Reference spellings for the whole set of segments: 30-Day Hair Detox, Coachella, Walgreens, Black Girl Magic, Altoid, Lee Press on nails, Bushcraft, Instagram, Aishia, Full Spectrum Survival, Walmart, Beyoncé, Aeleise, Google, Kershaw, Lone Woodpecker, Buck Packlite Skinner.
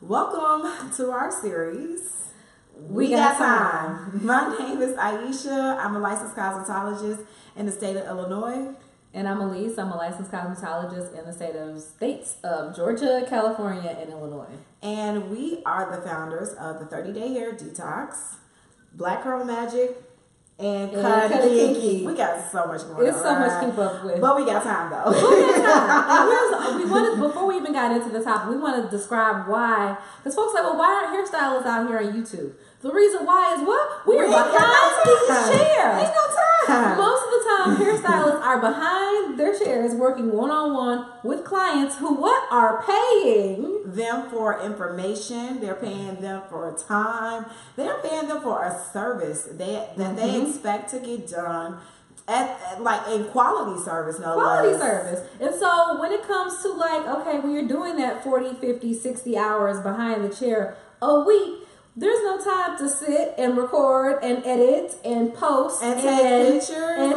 Welcome to our series. We got time. My name is Aisha. I'm a licensed cosmetologist in the state of Illinois. And I'm Elise. I'm a licensed cosmetologist in the states of Georgia, California, and Illinois. And we are the founders of the 30-Day Hair Detox, Black Girl Magic, and Kinky. We got so much going on. It's so much to keep up with. But we got time, though. Before we even got into the topic, we want to describe why. Because folks are like, well, why aren't hairstylists out here on YouTube? The reason why is what? We are behind these chairs. Ain't no time. Most of the time, hairstylists are behind their chairs working one-on-one with clients who what are paying them for information. They're paying them for time. They're paying them for a service that they expect to get done. Like a quality service, no less. Quality service. And so when it comes to like, okay, when you're doing that 40, 50, 60 hours behind the chair a week, there's no time to sit and record and edit and post and take pictures and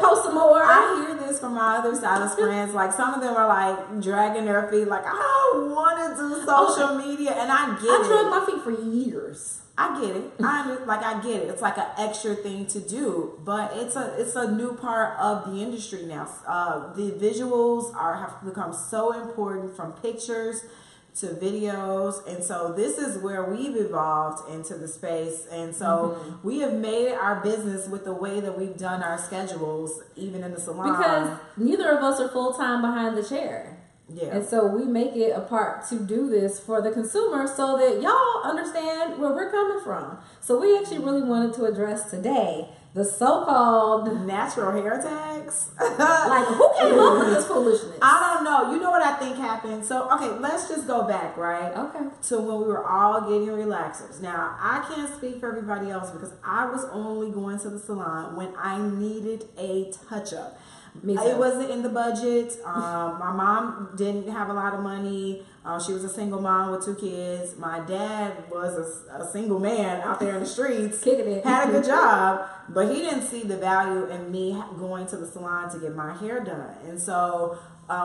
post some more. I hear this from my other stylist friends. Like some of them are like dragging their feet. Like I don't want to do social media, and I dragged my feet for years. I get it. I get it. It's like an extra thing to do, but it's a new part of the industry now. The visuals have become so important, from pictures to videos, and so this is where we've evolved into the space, and so we have made it our business with the way that we've done our schedules, even in the salon. Because neither of us are full-time behind the chair. Yeah. And so we make it a part to do this for the consumer so that y'all understand where we're coming from. So we actually really wanted to address today the so-called natural hair tax. Like, who came up with this foolishness? I don't know. You know what I think happened? So, okay, let's just go back, right? Okay. To when we were all getting relaxers. Now, I can't speak for everybody else because I was only going to the salon when I needed a touch-up. It wasn't in the budget. My mom didn't have a lot of money. She was a single mom with two kids. My dad was a single man out there in the streets. Kicking it. Had a good job, but he didn't see the value in me going to the salon to get my hair done. And so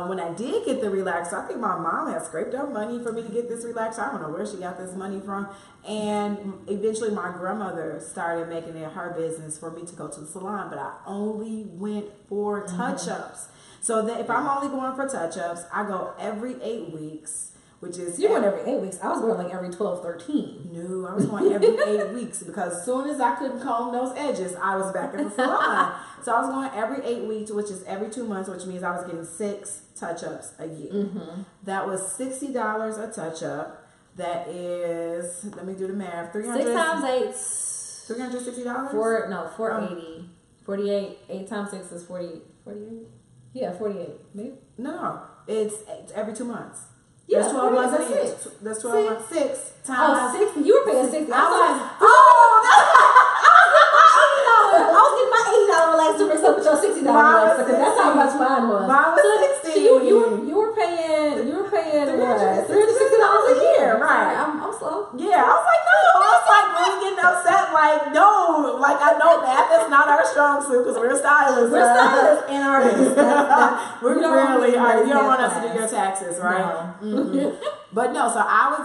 when I did get the relaxer, I think my mom had scraped up money for me to get this relaxer. I don't know where she got this money from. And eventually my grandmother started making it her business for me to go to the salon, but I only went for touch-ups. So that if I'm only going for touch-ups, I go every 8 weeks, which is... You're going every 8 weeks. I was going like every 12, 13. No, I was going every 8 weeks because as soon as I couldn't comb those edges, I was back in the salon. So I was going every 8 weeks, which is every 2 months, which means I was getting 6 touch-ups a year. That was $60 a touch-up. That is, let me do the math, 300... 6 times 8... $360? $480. 48. 8 times 6 is 40... 48? Yeah, 48. Maybe? No, it's every 2 months. Yeah, that's 12 months. That's 12 months. 6 times. Oh, 60. You were paying 60. I was getting my $80 relaxer mixed up with your $60 relaxer because that's how much mine was. Mine was $60. So you were paying $360 a year, right? I'm slow. Yeah, I was like, no. I was like really getting upset, like no, like I know math is not our strong suit because we're stylists. We're stylists and artists. We really are. You don't want us to do your taxes, right? No. But no, so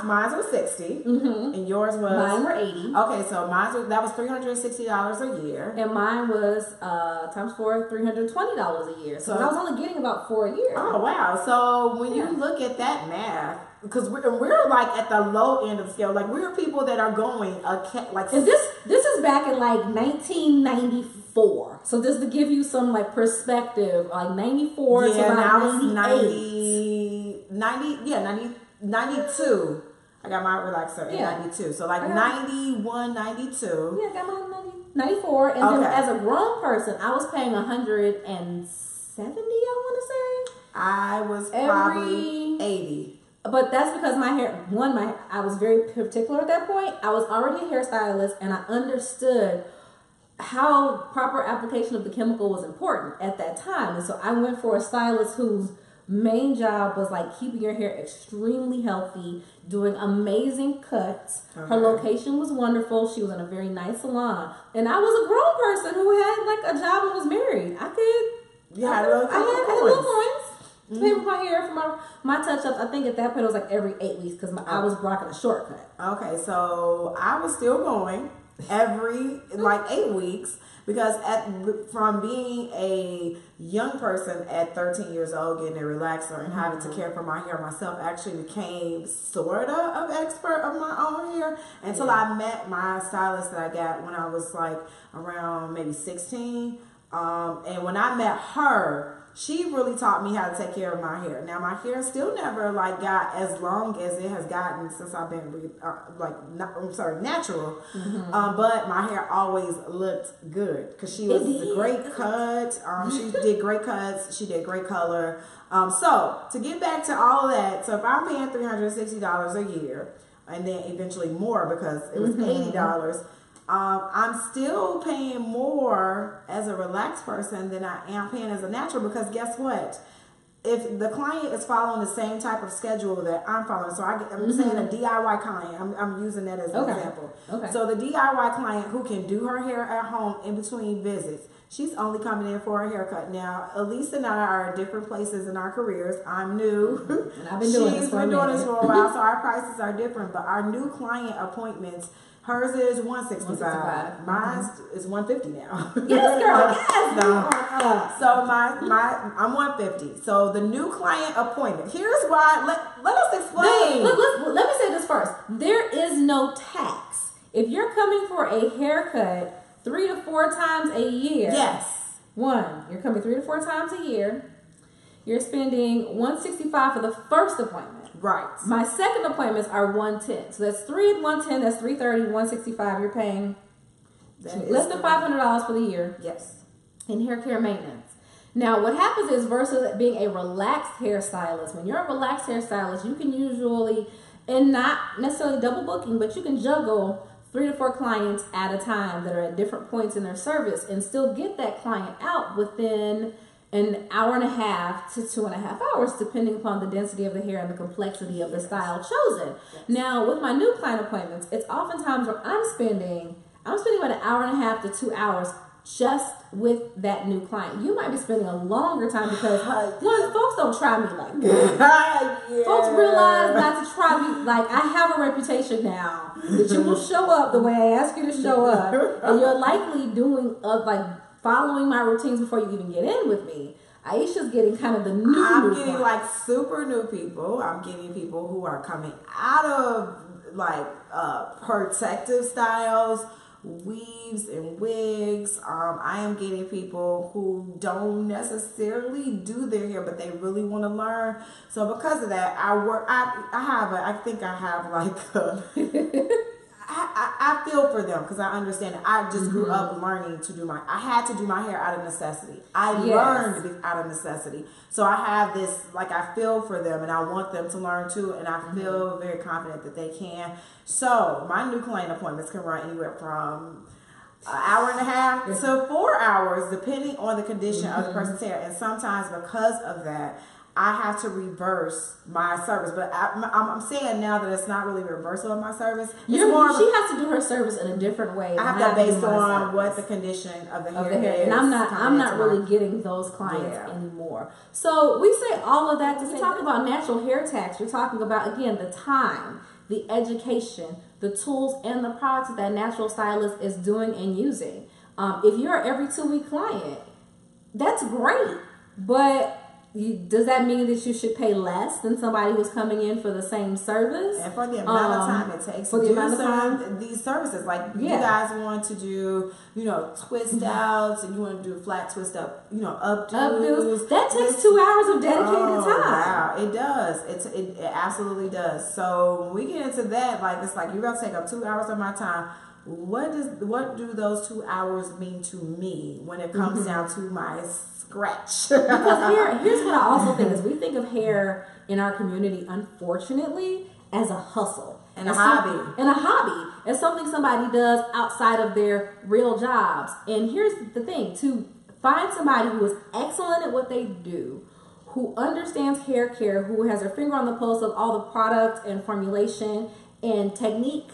mine was 60, and yours was? Mine were 80. Okay, so that was $360 a year. And mine was, times 4, $320 a year. So I was only getting about 4 a year. Oh, wow. So when you look at that math, because we're like at the low end of the scale. Like, we're people that are going, and this is back in like 1994. So just to give you some like perspective, like 94 to about 98. 92. I got my relaxer in 92. So like 91, 92. Yeah, I got mine in 94. And then as a grown person, I was paying 170, I want to say. I was probably 80. But that's because I was very particular at that point. I was already a hairstylist and I understood how proper application of the chemical was important at that time. And so I went for a stylist who's main job was like keeping your hair extremely healthy, doing amazing cuts. Her location was wonderful. She was in a very nice salon, and I was a grown person who had like a job and was married. I had little coins. Pay for my hair, for my touch-ups. I think at that point it was like every 8 weeks because I was rocking a shortcut. Okay, so I was still going every like 8 weeks because from being a young person at 13 years old getting a relaxer and having to care for my hair myself, I actually became sort of an expert of my own hair until I met my stylist that I got when I was like around maybe 16. And when I met her, she really taught me how to take care of my hair. Now, my hair still never, like, got as long as it has gotten since I've been, natural. Mm-hmm. But my hair always looked good because she was a great cut. She did great cuts. She did great color. So, to get back to all of that, so if I'm paying $360 a year and then eventually more because it was $80, I'm still paying more as a relaxed person than I am paying as a natural because guess what? If the client is following the same type of schedule that I'm following, so I'm saying a DIY client, I'm using that as an example. Okay. So the DIY client who can do her hair at home in between visits, she's only coming in for a haircut. Now, Elise and I are at different places in our careers. I'm new. And I've been doing this for a minute. She's been doing this for a while, so our prices are different. But our new client appointments, hers is $165. Mine is $150 now. Yes, girl. Yes. So I'm $150. So the new client appointment. Here's why. Let us explain. Let me say this first. There is no tax if you're coming for a haircut 3 to 4 times a year. Yes. One, you're coming 3 to 4 times a year. You're spending $165 for the first appointment. Right. My second appointments are $110. So that's 3 and $110. That's $330, $165. You're paying less than $500 for the year. Yes. In hair care maintenance. Now, what happens is versus being a relaxed hairstylist. When you're a relaxed hairstylist, you can usually, and not necessarily double booking, but you can juggle 3 to 4 clients at a time that are at different points in their service and still get that client out within an hour and a half to 2.5 hours, depending upon the density of the hair and the complexity of the style chosen. Yes. Now, with my new client appointments, it's oftentimes where I'm spending about an hour and a half to 2 hours just with that new client. You might be spending a longer time because folks don't try me like that. Yeah. Folks realize not to try me. Like, I have a reputation now that you will show up the way I ask you to show up, and you're likely doing following my routines before you even get in with me. Aisha's getting kind of the new. I'm getting like super new people. I'm getting people who are coming out of like protective styles, weaves and wigs. I am getting people who don't necessarily do their hair, but they really want to learn. So because of that, I feel for them because I understand it. I just grew up learning to do I had to do my hair out of necessity. I learned out of necessity. So I have this, I feel for them and I want them to learn too. And I feel very confident that they can. So my new client appointments can run anywhere from an hour and a half to 4 hours, depending on the condition of the person's hair. And sometimes because of that, I have to reverse my service, but I'm saying now that it's not really reversal of my service. She has to do her service in a different way. I have to based on what the condition of the hair is, and I'm not really getting those clients anymore. So we say all of that to talk about natural hair tax. You're talking about again the time, the education, the tools, and the products that natural stylist is doing and using. If you're an every 2 week client, that's great, but does that mean that you should pay less than somebody who's coming in for the same service? And for the amount of time it takes to do these services. You guys want to do, twist outs and you want to do flat twist up, updos. That takes 2 hours of dedicated time. Wow, it does. It absolutely does. So when we get into that, you're going to take up 2 hours of my time. What do those 2 hours mean to me when it comes down to my scratch? Because here's what I also think is we think of hair in our community, unfortunately, as a hustle. And a hobby. And a hobby. It's something somebody does outside of their real jobs. And here's the thing. To find somebody who is excellent at what they do, who understands hair care, who has her finger on the pulse of all the product and formulation and technique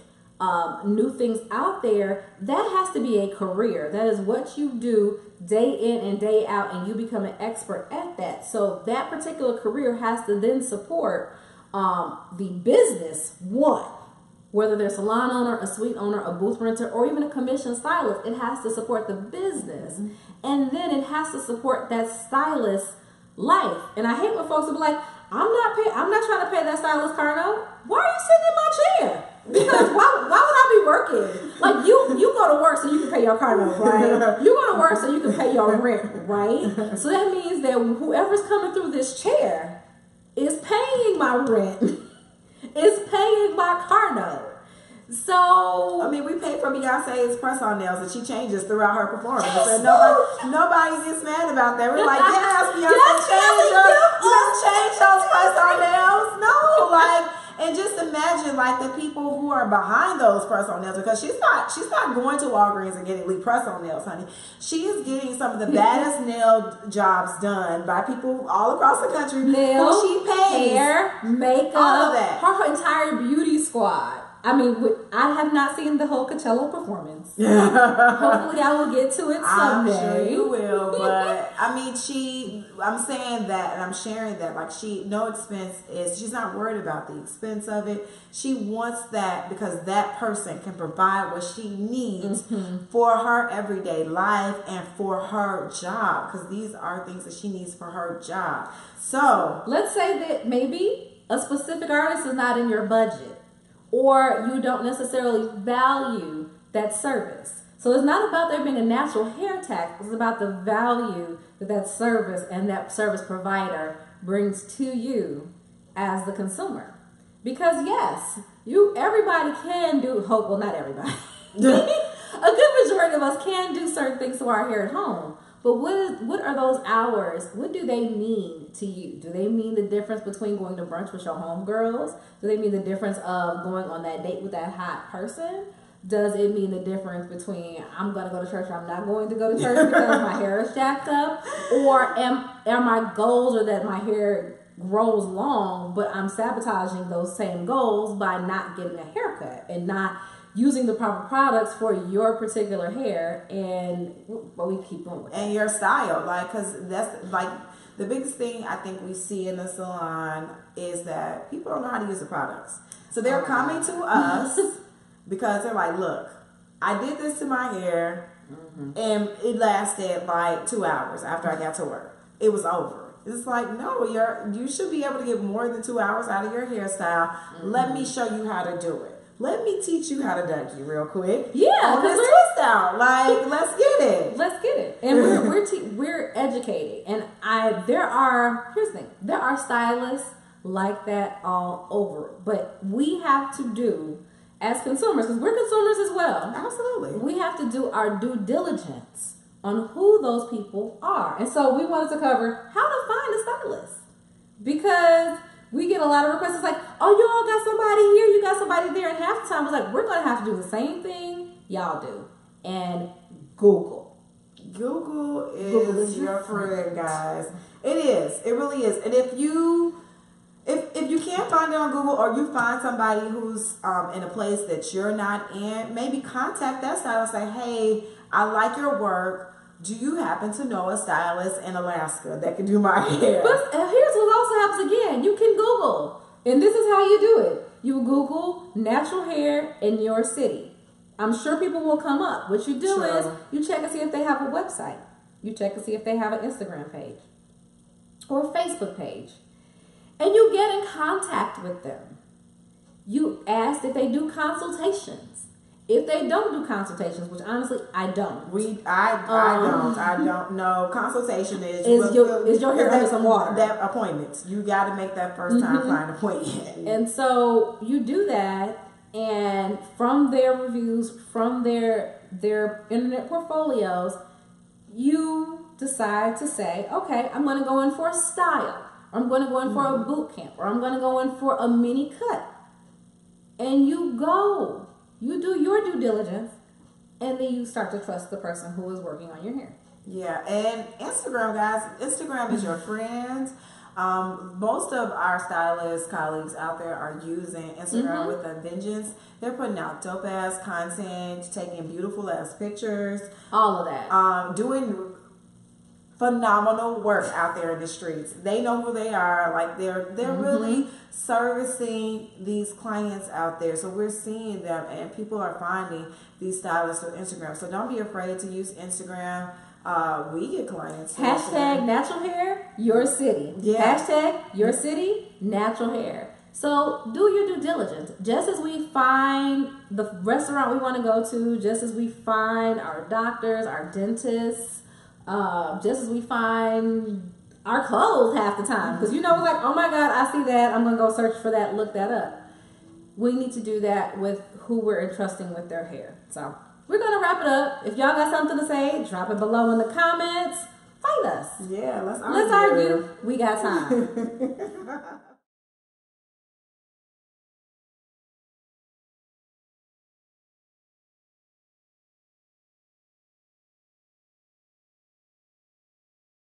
new things out there, that has to be a career. That is what you do day in and day out, and you become an expert at that. So that particular career has to then support the business one. Whether they're a salon owner, a suite owner, a booth renter, or even a commission stylist, it has to support the business. And then it has to support that stylist life. And I hate when folks will be like, I'm not trying to pay that stylist Carno. Why are you sitting in my chair? Because why would I be working? Like, you go to work so you can pay your Carno, right? You go to work so you can pay your rent, right? So that means that whoever's coming through this chair is paying my rent. Is paying my Carno. So I mean, we pay for Beyonce's press on nails, and she changes throughout her performance. So nobody gets mad about that. We're like, yes, Beyonce, change those press on nails. No, like, and just imagine like the people who are behind those press on nails, because she's not going to Walgreens and getting Lee Press on nails, honey. She is getting some of the baddest nail jobs done by people all across the country. Nails, who she pays, hair, makeup, all of that. Her entire beauty squad. I mean, I have not seen the whole Coachella performance. Hopefully I will get to it someday. I'm sure you will, but I mean, I'm saying that and I'm sharing that. Like, she's not worried about the expense of it. She wants that because that person can provide what she needs for her everyday life and for her job, because these are things that she needs for her job. So let's say that maybe a specific artist is not in your budget, or you don't necessarily value that service. So it's not about there being a natural hair tax. It's about the value that that service and that service provider brings to you as the consumer. Because yes, everybody can do, well, not everybody. A good majority of us can do certain things to our hair at home. But what are those hours? What do they mean to you? Do they mean the difference between going to brunch with your homegirls? Do they mean the difference of going on that date with that hot person? Does it mean the difference between I'm going to go to church or I'm not going to go to church because my hair is jacked up? Or are my goals, or that my hair grows long, but I'm sabotaging those same goals by not getting a haircut and not using the proper products for your particular hair, and but we keep going with your style, like, because that's like the biggest thing I think we see in the salon is that people don't know how to use the products. So they're coming to us because they're like, look, I did this to my hair, and it lasted like 2 hours after I got to work. It was over. It's like, no, you should be able to get more than 2 hours out of your hairstyle. Let me show you how to do it. Let me teach you how to dunk you real quick. Yeah, let's twist out. Like, let's get it. Let's get it. And we're educating. And here's the thing. There are stylists like that all over. But we have to do, as consumers, because we're consumers as well. Absolutely. We have to do our due diligence on who those people are. And so we wanted to cover how to find a stylist, because we get a lot of requests. It's like, oh, you all got somebody here, you got somebody there, and half the time it's like, we're going to have to do the same thing y'all do. And Google. Google is your friend, guys. It is. It really is. And if you can't find it on Google, or you find somebody who's in a place that you're not in, maybe contact that stylist and say, hey, I like your work. Do you happen to know a stylist in Alaska that can do my hair? But here's what also happens again. You can Google. And this is how you do it. You Google natural hair in your city. I'm sure people will come up. What you do is you check and see if they have a website. You check and see if they have an Instagram page or a Facebook page. And you get in contact with them. You ask if they do consultations. If they don't do consultations, which honestly I don't. I don't know. Consultation is your hair under some water. That appointments. You got to make that first time client appointment. And so you do that, and from their reviews, from their internet portfolios, you decide to say, okay, I'm going to go in for a style, or I'm going to go in for a boot camp, or I'm going to go in for a mini cut, and you go. You do your due diligence, and then you start to trust the person who is working on your hair. Yeah, and Instagram, guys. Instagram is your friend. Most of our stylist colleagues out there are using Instagram with a vengeance. They're putting out dope ass content, taking beautiful ass pictures, all of that, doing phenomenal work out there in the streets. They know who they are. Like they're really servicing these clients out there. So we're seeing them, and people are finding these stylists on Instagram. So don't be afraid to use Instagram. We get clients. Hashtag natural hair, your city. Yeah. Hashtag your city, natural hair. So do your due diligence. Just as we find the restaurant we want to go to, just as we find our doctors, our dentists, just as we find our clothes half the time, because you know we're like, oh my god, I see that, I'm gonna go search for that, look that up. We need to do that with who we're entrusting with their hair. So we're gonna wrap it up. If y'all got something to say, drop it below in the comments. Fight us. Yeah, let's argue. We got time.